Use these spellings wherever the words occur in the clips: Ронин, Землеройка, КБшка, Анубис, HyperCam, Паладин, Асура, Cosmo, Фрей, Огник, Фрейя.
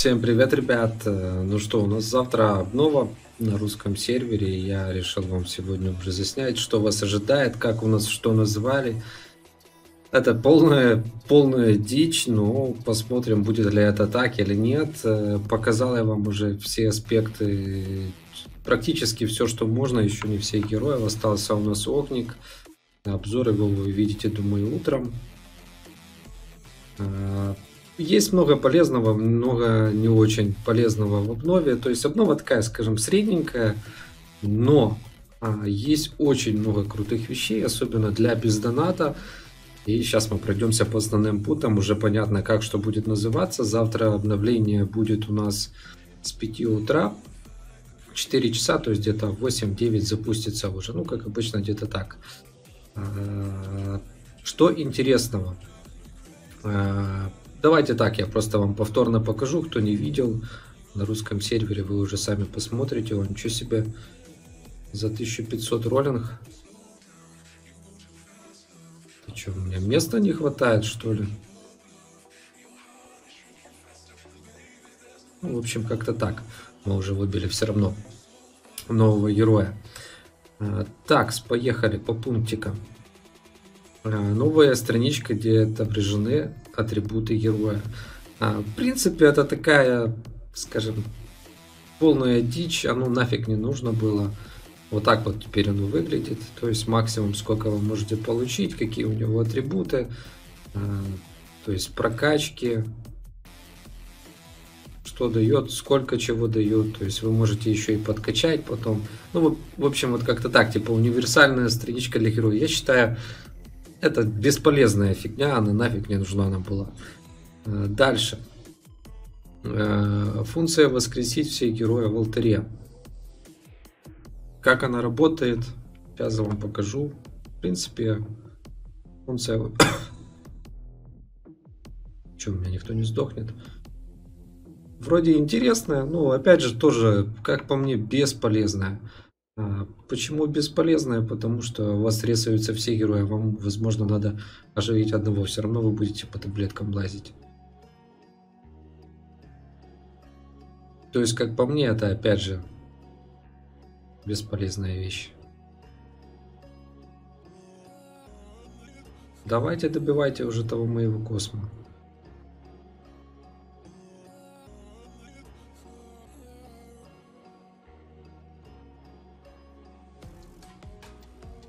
Всем привет, ребят! Ну что, у нас завтра обнова на русском сервере. Я решил вам сегодня разъяснять, что вас ожидает, как у нас что называли. Это полная дичь, но посмотрим, будет ли это так или нет. Показал я вам уже все аспекты, практически все, что можно, еще не все героев. Остался у нас Огник. Обзор его вы видите, думаю, утром. Есть много полезного, много не очень полезного в обнове. То есть обнова такая, скажем, средненькая, но есть очень много крутых вещей, особенно для бездоната. И сейчас мы пройдемся по основным путам, уже понятно, как что будет называться. Завтра обновление будет у нас с 5 утра, 4 часа, то есть где-то 8-9 запустится уже, ну как обычно где-то так. Что интересного? Давайте так, я просто вам повторно покажу, кто не видел, на русском сервере вы уже сами посмотрите. О, ничего себе, за 1500 роллинг. Ты что, у меня места не хватает, что ли? Ну, в общем, как-то так. Мы уже выбили все равно нового героя. Так, поехали по пунктикам. Новая страничка, где отображены атрибуты героя. В принципе, это такая, скажем, полная дичь. Оно нафиг не нужно было. Вот так вот теперь оно выглядит. То есть максимум, сколько вы можете получить, какие у него атрибуты, то есть прокачки, что дает, сколько чего дает. То есть вы можете еще и подкачать потом. Ну, в общем, вот как-то так, типа универсальная страничка для героя. Я считаю, это бесполезная фигня, она нафиг не нужна нам была. Дальше. Функция воскресить все герои в алтаре. Как она работает, сейчас я вам покажу. В принципе, функция... Че, у меня никто не сдохнет? Вроде интересная, но опять же тоже, как по мне, бесполезная. Почему бесполезная? Потому что у вас резаются все герои, вам, возможно, надо оживить одного, все равно вы будете по таблеткам лазить. То есть, как по мне, это опять же бесполезная вещь. Давайте добивайте уже того моего Cosmo.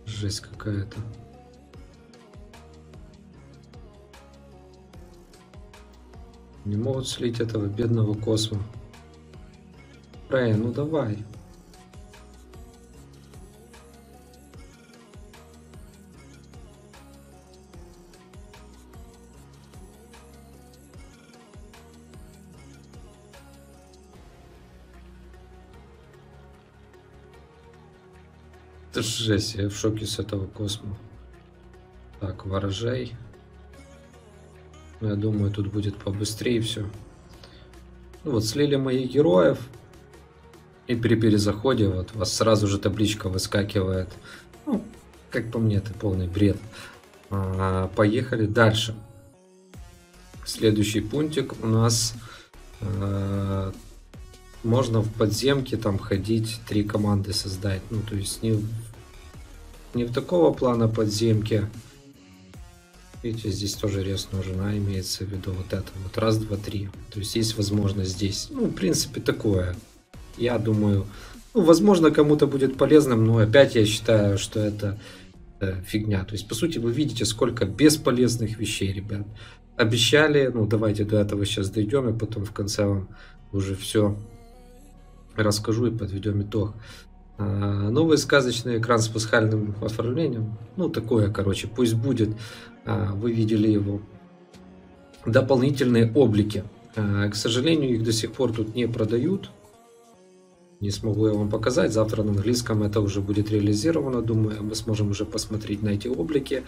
Жесть какая-то. Не могут слить этого бедного Cosmo. Фрей, ну давай. Жесть, я в шоке с этого Cosmo. Так, ворожей. Я думаю, тут будет побыстрее все. Ну, вот слили моих героев. И при перезаходе вот у вас сразу же табличка выскакивает. Ну, как по мне, это полный бред. Поехали дальше. Следующий пунктик у нас. Можно в подземке там ходить, 3 команды создать. Ну, то есть не в такого плана подземки. Видите, здесь тоже рез нужна, имеется в виду вот это. Вот раз, два, три. То есть есть возможность здесь. Ну, в принципе, такое. Я думаю, ну, возможно, кому-то будет полезным, но опять я считаю, что это фигня. То есть, по сути, вы видите, сколько бесполезных вещей, ребят. Обещали, ну, давайте до этого сейчас дойдем, и потом в конце вам уже все расскажу и подведем итог. Новый сказочный экран с пасхальным оформлением. Ну, такое, короче, пусть будет. Вы видели его. Дополнительные облики. К сожалению, их до сих пор тут не продают. Не смогу я вам показать. Завтра на английском это уже будет реализировано. Думаю, мы сможем уже посмотреть на эти облики.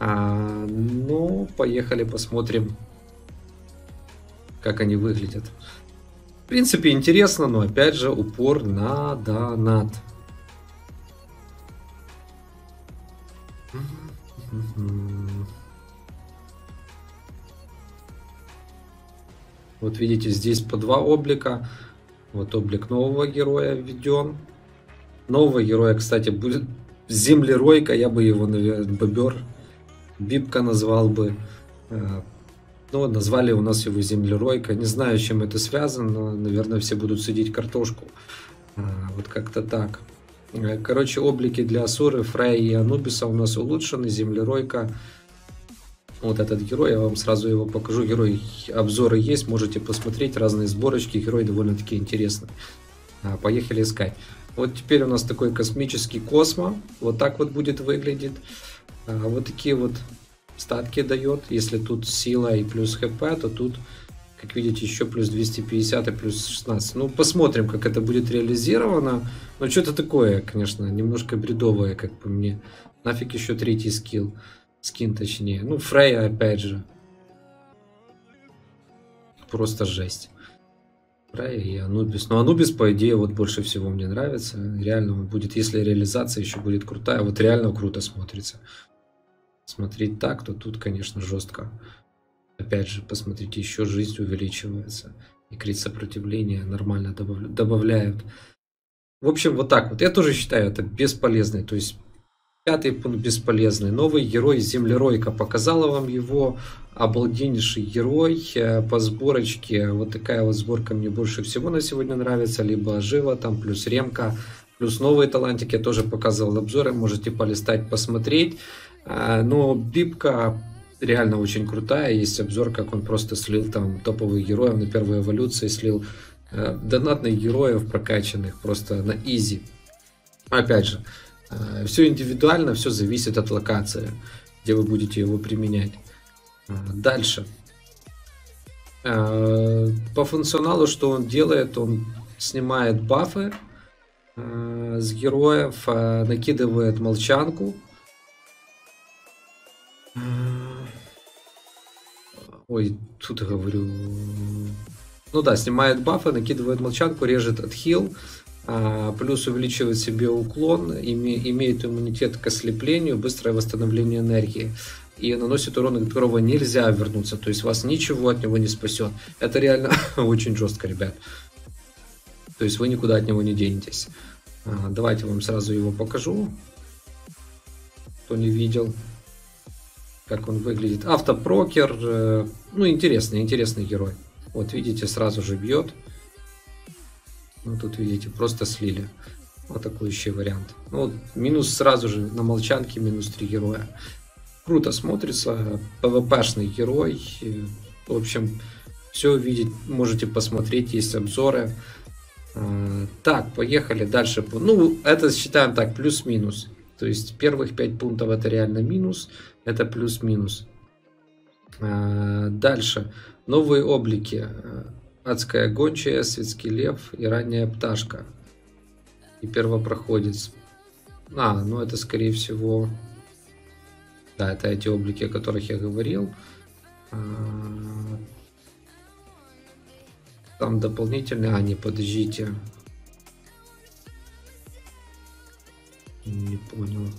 Ну, поехали посмотрим, как они выглядят. В принципе, интересно, но опять же упор на донат. Вот видите, здесь по два облика. Вот облик нового героя введен. Нового героя, кстати, будет Землеройка, я бы его, наверное, бобер, бибка назвал бы. Но назвали у нас его Землеройка. Не знаю, с чем это связано, но, наверное, все будут садить картошку. Вот как-то так. Короче, облики для Асуры, Фрей и Анубиса у нас улучшены. Землеройка. Вот этот герой, я вам сразу его покажу. Герой, обзоры есть, можете посмотреть разные сборочки. Герой довольно-таки интересный. Поехали искать. Вот теперь у нас такой космический Cosmo. Вот так вот будет выглядеть. Вот такие вот статки дает. Если тут сила и плюс хп, то тут, как видите, еще плюс 250 и плюс 16. Ну, посмотрим, как это будет реализировано. Но что-то такое, конечно, немножко бредовое, как по мне. Нафиг еще третий скилл. Скин, точнее. Ну, Фрейя, опять же. Просто жесть. Фрейя и Анубис. Но Анубис, по идее, вот больше всего мне нравится. Реально он будет, если реализация еще будет крутая, вот реально круто смотрится. Смотреть так, то тут, конечно, жестко. Опять же, посмотрите, еще жизнь увеличивается. И крит сопротивления нормально добавляют. В общем, вот так вот. Я тоже считаю это бесполезный. То есть, пятый пункт бесполезный. Новый герой Землеройка. Показала вам его. Обалденнейший герой по сборочке. Вот такая вот сборка мне больше всего на сегодня нравится. Либо Ожива, там плюс Ремка. Плюс новые талантики. Я тоже показывал обзоры. Можете полистать, посмотреть. Но бибка реально очень крутая. Есть обзор, как он просто слил там топовых героев на первой эволюции. Слил донатных героев прокачанных просто на изи. Опять же. Все индивидуально, все зависит от локации, где вы будете его применять. Дальше. По функционалу, что он делает, он снимает бафы с героев, накидывает молчанку. Ой, тут говорю... Ну да, снимает бафы, накидывает молчанку, режет отхил. Плюс увеличивает себе уклон, имеет иммунитет к ослеплению, быстрое восстановление энергии. И наносит урон, от которого нельзя вернуться. То есть вас ничего от него не спасет. Это реально очень жестко, ребят. То есть вы никуда от него не денетесь. Давайте вам сразу его покажу. Кто не видел, как он выглядит. Автопрокер. Ну, интересный герой. Вот видите, сразу же бьет. Ну, тут, видите, просто слили. Атакующий вариант. Ну, минус сразу же на молчанке, минус 3 героя. Круто смотрится. ПВПшный герой. В общем, все видеть можете посмотреть. Есть обзоры. Так, поехали дальше. Ну, это считаем так, плюс-минус. То есть, первых 5 пунктов это реально минус. Это плюс-минус. Дальше. Новые облики. Адская гончая, светский лев и ранняя пташка. И первопроходец. Ну это скорее всего... Да, это эти облики, о которых я говорил. Там дополнительные... не, подождите. Не понял.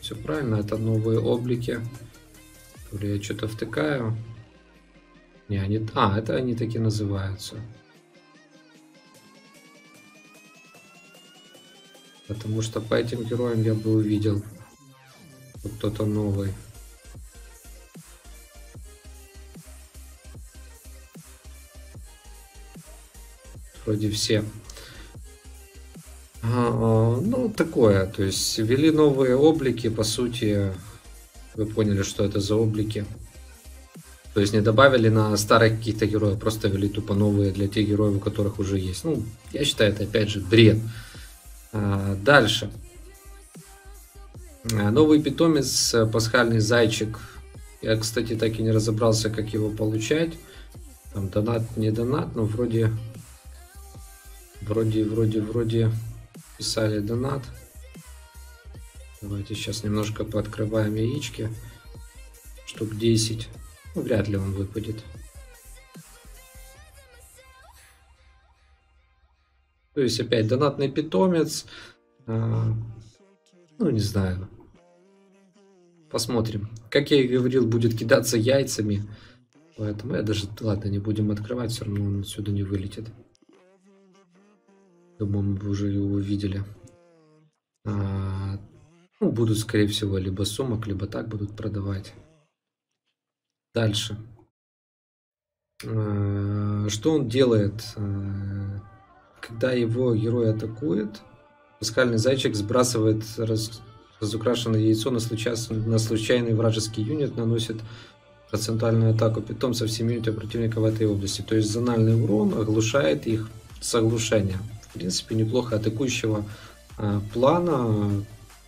Все правильно, это новые облики. Я что-то втыкаю. Не, они... это они таки называются. Потому что по этим героям я бы увидел вот кто-то новый. Вроде все. Ну, такое. То есть ввели новые облики, по сути... Вы поняли, что это за облики. То есть не добавили на старых каких-то героев, просто ввели тупо новые для тех героев, у которых уже есть. Ну, я считаю, это опять же бред. Дальше. Новый питомец, пасхальный зайчик. Я, кстати, так и не разобрался, как его получать. Там донат, не донат, но вроде... Вроде писали донат. Давайте сейчас немножко пооткрываем яички. Штук 10. Ну, вряд ли он выпадет. То есть опять донатный питомец. Ну, не знаю. Посмотрим. Как я и говорил, будет кидаться яйцами. Поэтому я даже... Ладно, не будем открывать, все равно он отсюда не вылетит. Думаю, мы уже его видели. Ну, будут, скорее всего, либо сумок, либо так будут продавать. Дальше. Что он делает? Когда его герой атакует, паскальный зайчик сбрасывает разукрашенное яйцо на случайный вражеский юнит, наносит процентуальную атаку питомца в 7 юнитов противника в этой области. То есть зональный урон оглушает их с оглушения. В принципе, неплохо атакующего плана.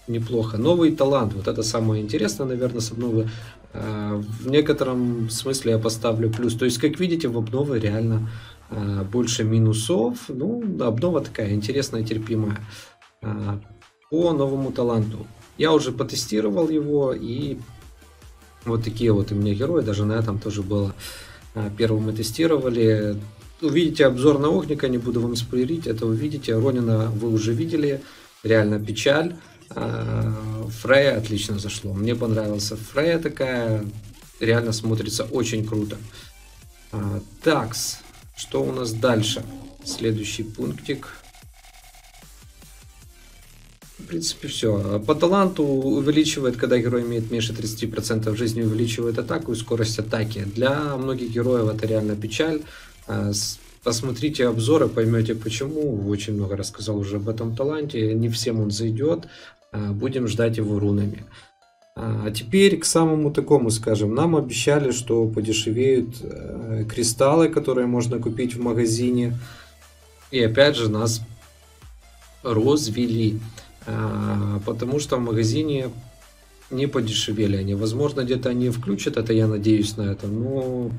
Неплохо. Новый талант. Вот это самое интересное, наверное, с обновы. В некотором смысле я поставлю плюс. То есть, как видите, в обнове реально больше минусов. Ну, обнова такая интересная, терпимая. По новому таланту. Я уже потестировал его, и вот такие вот у меня герои. Даже на этом тоже было. Первым мы тестировали. Увидите обзор на Огника, не буду вам спойлерить. Это увидите. Ронина вы уже видели. Реально печаль. Фрейя отлично зашло. Мне понравился Фрейя такая. Реально смотрится очень круто. Такс. Что у нас дальше? Следующий пунктик. В принципе, все. По таланту увеличивает, когда герой имеет меньше 30% жизни, увеличивает атаку и скорость атаки. Для многих героев это реально печаль. Посмотрите обзоры, поймете почему. Очень много рассказал уже об этом таланте. Не всем он зайдет. Будем ждать его рунами. А теперь к самому такому, скажем. Нам обещали, что подешевеют кристаллы, которые можно купить в магазине. И опять же нас развели. Потому что в магазине не подешевели они. Возможно, где-то они включат это, я надеюсь на это. Но...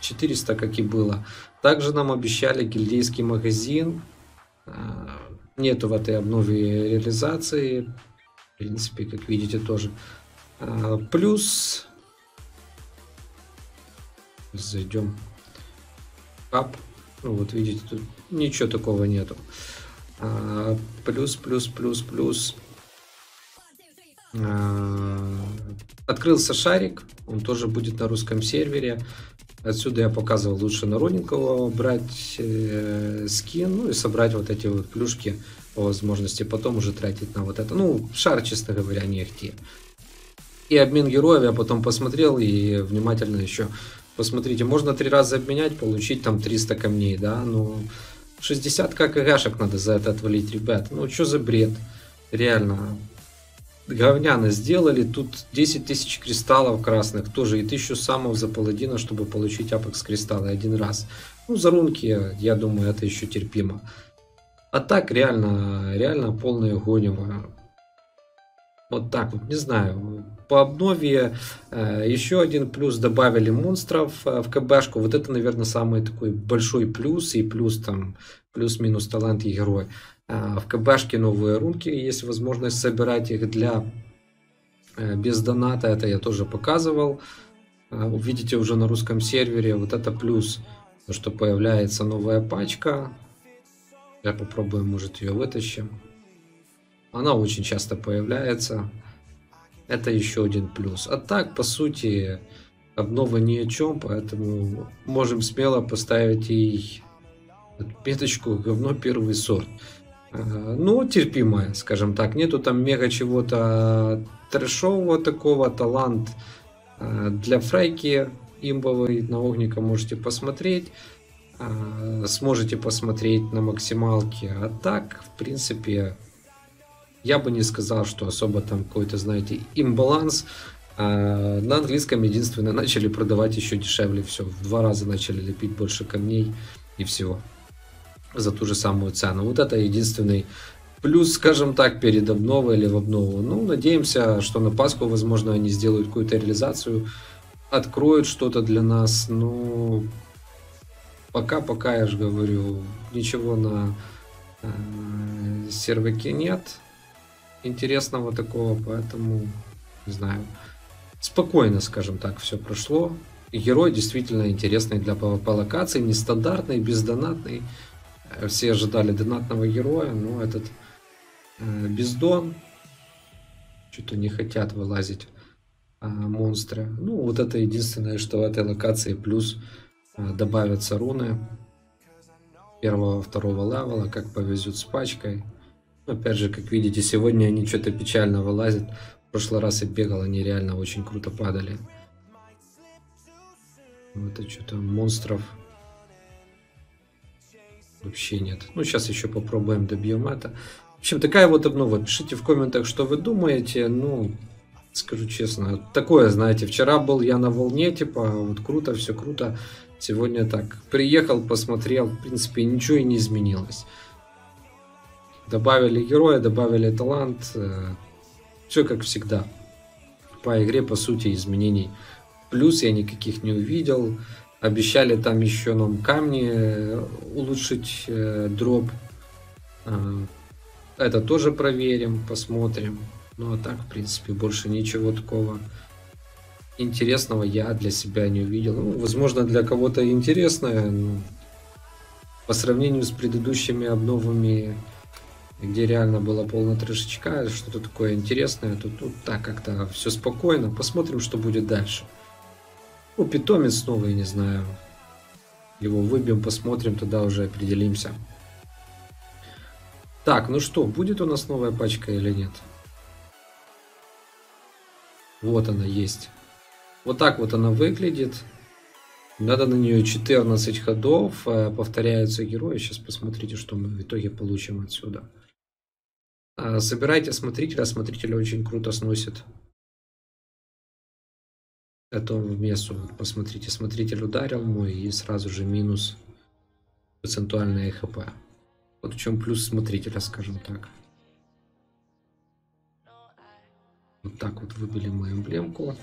400, как и было. Также нам обещали гильдейский магазин. Нету в этой обнове реализации. В принципе, как видите, тоже. Плюс. Зайдем. Кап. Ну вот, видите, тут ничего такого нету. Плюс, плюс, плюс, плюс. Открылся шарик. Он тоже будет на русском сервере. Отсюда я показывал, лучше на Ронинкова брать скин, ну и собрать вот эти вот плюшки по возможности, потом уже тратить на вот это. Ну, шар, честно говоря, не ахти. И обмен героев я потом посмотрел и внимательно еще посмотрите. Можно 3 раза обменять, получить там 300 камней, да, но 60 КГшек надо за это отвалить, ребят. Ну, что за бред? Реально. Говняно сделали, тут 10 тысяч кристаллов красных тоже и 1000 самов за паладина, чтобы получить апекс кристаллы 1 раз. Ну, за рунки, я думаю, это еще терпимо. А так реально полное гонево. Вот так вот, не знаю. По обнове еще один плюс, добавили монстров в КБшку. Вот это, наверное, самый такой большой плюс, и плюс там плюс-минус талант и герой. В КБшке новые рунки, есть возможность собирать их для без доната, это я тоже показывал. Увидите уже на русском сервере, вот это плюс, то что появляется новая пачка. Я попробую, может, ее вытащим. Она очень часто появляется. Это еще один плюс. А так, по сути, обнова ни о чем, поэтому можем смело поставить ей отметочку говно первый сорт. Ну, терпимая, скажем так. Нету там мега чего-то трэшового такого. Талант для Фрейки имбовый на Огника можете посмотреть. Сможете посмотреть на максималке. А так, в принципе, я бы не сказал, что особо там какой-то, знаете, имбаланс. На английском единственное начали продавать еще дешевле все. В 2 раза начали лепить больше камней и всего за ту же самую цену. Вот это единственный плюс, скажем так, перед обновой или в обнову. Ну, надеемся, что на Пасху, возможно, они сделают какую-то реализацию, откроют что-то для нас. Но пока, я же говорю, ничего на серваке нет интересного такого, поэтому, не знаю, спокойно, скажем так, все прошло. И герой действительно интересный для PvP локации, нестандартный, бездонатный. Все ожидали донатного героя, но этот бездон. Что-то не хотят вылазить. монстра. Ну, вот это единственное, что в этой локации плюс. Добавятся руны первого-второго левела, как повезет с пачкой. Опять же, как видите, сегодня они что-то печально вылазят. В прошлый раз я бегал, они реально очень круто падали. Вот и что-то монстров вообще нет. Ну, сейчас еще попробуем, добьем это. В общем, такая вот обнова. Пишите в комментах, что вы думаете. Ну, скажу честно, такое, знаете, вчера был я на волне, типа, вот круто, все круто. Сегодня так, приехал, посмотрел, в принципе, ничего и не изменилось. Добавили героя, добавили талант, все как всегда. По игре, по сути, изменений плюс я никаких не увидел. Обещали там еще нам камни улучшить, дроп. Это тоже проверим, посмотрим. Ну а так, в принципе, больше ничего такого интересного я для себя не увидел. Ну, возможно, для кого-то интересное, но по сравнению с предыдущими обновами, где реально было полно трешечка, что-то такое интересное, то тут так как-то все спокойно. Посмотрим, что будет дальше. Ну, питомец новый, я не знаю. Его выбьем, посмотрим, тогда уже определимся. Так, ну что, будет у нас новая пачка или нет? Вот она есть. Вот так вот она выглядит. Надо на нее 14 ходов. Повторяются герои. Сейчас посмотрите, что мы в итоге получим отсюда. Собирайте осмотрителя. Осмотрителя очень круто сносит. Это он в мессу. Вот посмотрите, смотритель ударил мой и сразу же минус процентуальное хп. Вот в чем плюс смотрителя, скажем так. Вот так вот выбили мы эмблемку.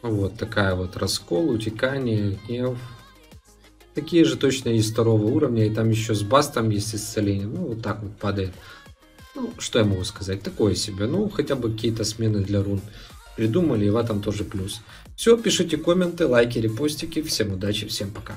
Вот такая вот раскол, утекание, гнев. Такие же точно из второго уровня. И там еще с бастом есть исцеление. Ну вот так вот падает. Ну, что я могу сказать, такое себе. Ну, хотя бы какие-то смены для рун придумали, и в этом тоже плюс. Все, пишите комменты, лайки, репостики. Всем удачи, всем пока.